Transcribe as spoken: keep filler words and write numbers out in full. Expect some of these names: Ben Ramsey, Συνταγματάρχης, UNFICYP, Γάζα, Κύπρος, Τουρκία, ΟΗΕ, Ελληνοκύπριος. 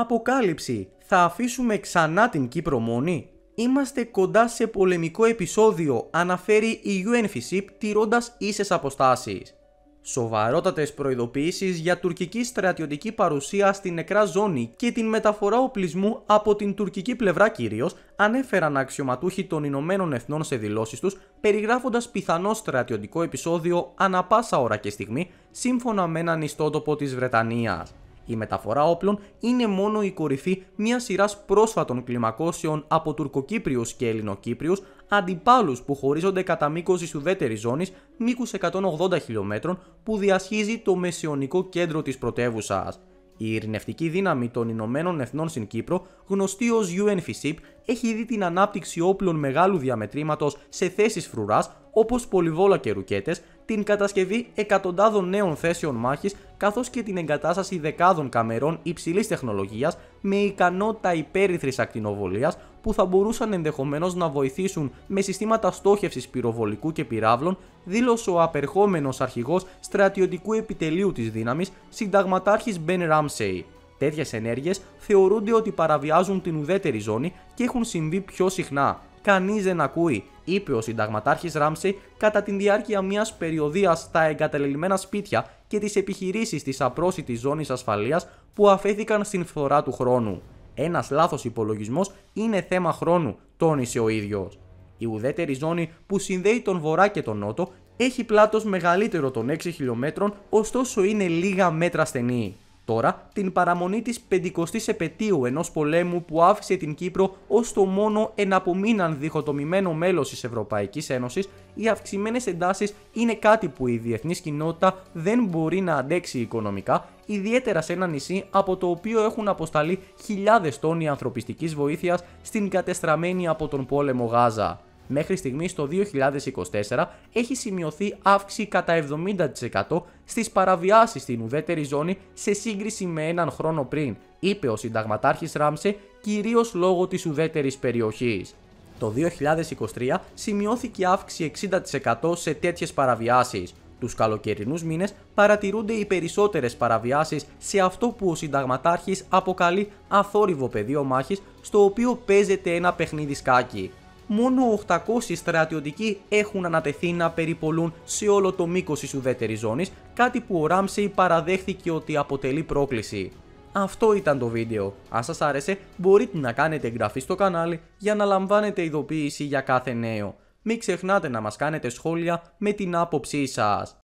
Αποκάλυψη. Θα αφήσουμε ξανά την Κύπρο μόνη? Είμαστε κοντά σε πολεμικό επεισόδιο, αναφέρει η UNFICYP τηρώντας ίσες αποστάσεις. Σοβαρότατες προειδοποιήσεις για τουρκική στρατιωτική παρουσία στην νεκρά ζώνη και την μεταφορά οπλισμού από την τουρκική πλευρά κυρίως ανέφεραν αξιωματούχοι των Ηνωμένων Εθνών σε δηλώσεις τους, περιγράφοντας πιθανό στρατιωτικό επεισόδιο ανά πάσα ώρα και στιγμή, σύμφωνα με έναν ιστότοπο της Βρετανίας. Η μεταφορά όπλων είναι μόνο η κορυφή μιας σειράς πρόσφατων κλιμακώσεων από Τουρκοκύπριους και Ελληνοκύπριους, αντιπάλους που χωρίζονται κατά μήκος της ουδέτερης ζώνης, μήκους εκατόν ογδόντα χιλιομέτρων, που διασχίζει το μεσαιωνικό κέντρο της πρωτεύουσας. Η ειρηνευτική δύναμη των Ηνωμένων Εθνών στην Κύπρο, γνωστή ως UNFICYP, έχει δει την ανάπτυξη όπλων μεγάλου διαμετρήματος σε θέσεις φρουράς, όπως πολυβόλα και ρουκέτες, την κατασκευή εκατοντάδων νέων θέσεων μάχης, καθώς και την εγκατάσταση δεκάδων καμερών υψηλής τεχνολογίας με ικανότητα υπέρυθρης ακτινοβολίας, που θα μπορούσαν ενδεχομένως να βοηθήσουν με συστήματα στόχευσης πυροβολικού και πυράβλων, δήλωσε ο απερχόμενος αρχηγός στρατιωτικού επιτελείου της δύναμης, συνταγματάρχης Μπεν Ράμσεϊ. Τέτοιες ενέργειες θεωρούνται ότι παραβιάζουν την ουδέτερη ζώνη και έχουν συμβεί πιο συχνά. Κανείς δεν ακούει, είπε ο συνταγματάρχης Ράμσεϊ κατά τη διάρκεια μιας περιοδείας στα εγκαταλελειμμένα σπίτια και τις επιχειρήσεις της απρόσιτης ζώνης ασφαλείας που αφέθηκαν στην φθορά του χρόνου. Ένας λάθος υπολογισμός είναι θέμα χρόνου, τόνισε ο ίδιος. Η ουδέτερη ζώνη που συνδέει τον βορρά και τον νότο έχει πλάτος μεγαλύτερο των έξι χιλιομέτρων, ωστόσο είναι λίγα μέτρα στενή. Τώρα, την παραμονή της πεντηκοστής επετείου ενός πολέμου που άφησε την Κύπρο ως το μόνο εναπομείναν διχοτομημένο μέλος της Ευρωπαϊκής Ένωσης, οι αυξημένες εντάσεις είναι κάτι που η διεθνής κοινότητα δεν μπορεί να αντέξει οικονομικά, ιδιαίτερα σε ένα νησί από το οποίο έχουν αποσταλεί χιλιάδες τόνοι ανθρωπιστικής βοήθειας στην κατεστραμμένη από τον πόλεμο Γάζα. Μέχρι στιγμής το δύο χιλιάδες είκοσι τέσσερα έχει σημειωθεί αύξηση κατά εβδομήντα τοις εκατό στις παραβιάσεις στην ουδέτερη ζώνη σε σύγκριση με έναν χρόνο πριν, είπε ο συνταγματάρχης Ράμσεϊ, κυρίως λόγω της ουδέτερης περιοχής. Το δύο χιλιάδες είκοσι τρία σημειώθηκε αύξηση εξήντα τοις εκατό σε τέτοιες παραβιάσεις. Τους καλοκαιρινούς μήνες παρατηρούνται οι περισσότερες παραβιάσεις σε αυτό που ο συνταγματάρχης αποκαλεί αθόρυβο πεδίο μάχης, στο οποίο παίζεται ένα παιχνίδι σκάκι. Μόνο οκτακόσιοι στρατιωτικοί έχουν ανατεθεί να περιπολούν σε όλο το μήκος της ουδέτερης ζώνης, κάτι που ο Ράμσεϊ παραδέχθηκε ότι αποτελεί πρόκληση. Αυτό ήταν το βίντεο. Αν σας άρεσε, μπορείτε να κάνετε εγγραφή στο κανάλι για να λαμβάνετε ειδοποίηση για κάθε νέο. Μην ξεχνάτε να μας κάνετε σχόλια με την άποψή σας.